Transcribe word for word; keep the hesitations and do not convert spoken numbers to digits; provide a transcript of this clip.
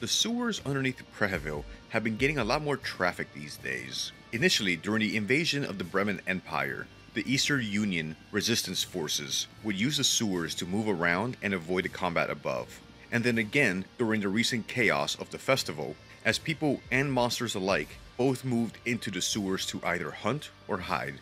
The sewers underneath Prehevil have been getting a lot more traffic these days. Initially, during the invasion of the Bremen Empire, the Eastern Union resistance forces would use the sewers to move around and avoid the combat above. And then again, during the recent chaos of the festival, as people and monsters alike both moved into the sewers to either hunt or hide.